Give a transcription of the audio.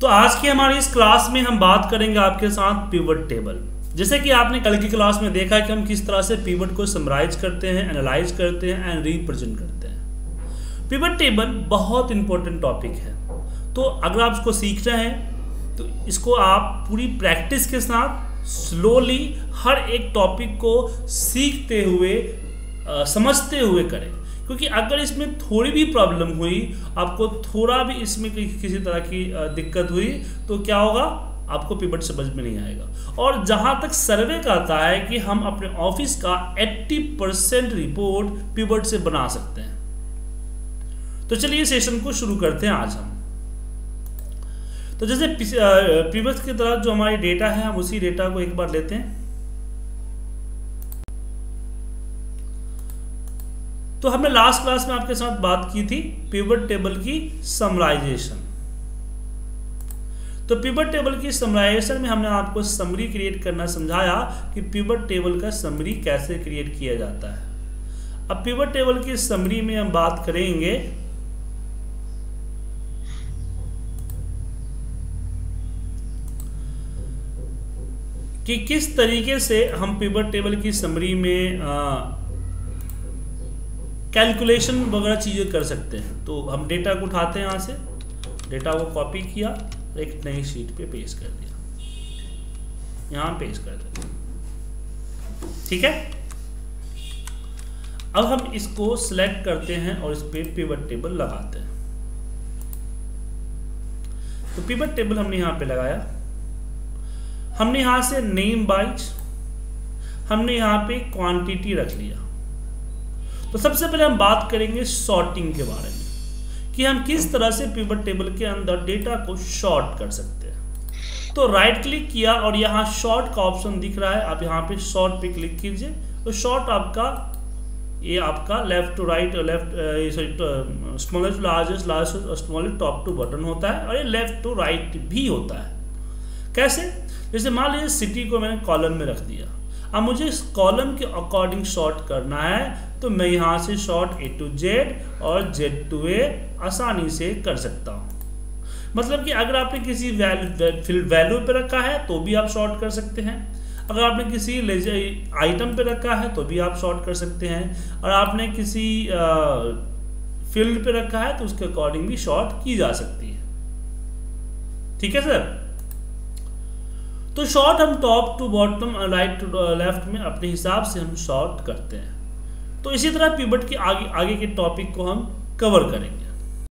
तो आज की हमारी इस क्लास में हम बात करेंगे आपके साथ पिवट टेबल। जैसे कि आपने कल की क्लास में देखा कि हम किस तरह से पिवट को समराइज करते हैं, एनालाइज करते हैं एंड रिप्रेजेंट करते हैं। पिवट टेबल बहुत इंपॉर्टेंट टॉपिक है, तो अगर आप इसको सीख रहे हैं तो इसको आप पूरी प्रैक्टिस के साथ स्लोली हर एक टॉपिक को सीखते हुए समझते हुए करें, क्योंकि अगर इसमें थोड़ी भी प्रॉब्लम हुई, आपको थोड़ा भी इसमें किसी तरह की दिक्कत हुई तो क्या होगा, आपको पिवट समझ में नहीं आएगा। और जहाँ तक सर्वे कहता है कि हम अपने ऑफिस का 80% रिपोर्ट पिवट से बना सकते हैं। तो चलिए सेशन को शुरू करते हैं आज हम। तो जैसे पिवट की तरफ जो हमारी डेटा है, हम उसी डेटा को एक बार लेते हैं। तो हमने लास्ट क्लास में आपके साथ बात की थी पिवट टेबल की समराइजेशन। तो पिवट टेबल की समराइजेशन में हमने आपको समरी क्रिएट करना समझाया कि पिवट टेबल का समरी कैसे क्रिएट किया जाता है। अब पिवट टेबल की समरी में हम बात करेंगे। कि किस तरीके से हम पिवट टेबल की समरी में कैलकुलेशन वगैरह चीज़ें कर सकते हैं। तो हम डेटा को उठाते हैं, यहाँ से डेटा को कॉपी किया, एक नई शीट पे पेस्ट कर दिया, यहाँ पेस्ट कर दिया, ठीक है। अब हम इसको सिलेक्ट करते हैं और इस पर पिवट टेबल लगाते हैं। तो पिवट टेबल हमने यहाँ पे लगाया, हमने यहाँ से नेम वाइज हमने यहाँ पे क्वांटिटी रख लिया। तो सबसे पहले हम बात करेंगे सॉर्टिंग के बारे में कि हम किस तरह से पिवट टेबल के अंदर डेटा को शॉर्ट कर सकते हैं। तो राइट क्लिक किया और यहाँ शॉर्ट का ऑप्शन दिख रहा है, आप यहाँ पे शॉर्ट पे क्लिक कीजिए। तो शॉर्ट आपका ये आपका left to right, left smallest largest, largest smallest, top to bottom होता है और ये लेफ्ट टू राइट भी होता है। कैसे? जैसे मान लीजिए सिटी को मैंने कॉलम में रख दिया, अब मुझे इस कॉलम के अकॉर्डिंग शॉर्ट करना है, तो मैं यहाँ से शॉर्ट ए टू जेड और जेड टू ए आसानी से कर सकता हूँ। मतलब कि अगर आपने किसी वैल्यू पे रखा है तो भी आप शॉर्ट कर सकते हैं, अगर आपने किसी आइटम पे रखा है तो भी आप शॉर्ट कर सकते हैं, और आपने किसी फील्ड पे रखा है तो उसके अकॉर्डिंग भी शॉर्ट की जा सकती है, ठीक है सर। तो शॉर्ट हम top to bottom, right to left में अपने हिसाब से हम शॉर्ट करते हैं। तो इसी तरह पिवट के आगे के टॉपिक को हम कवर करेंगे।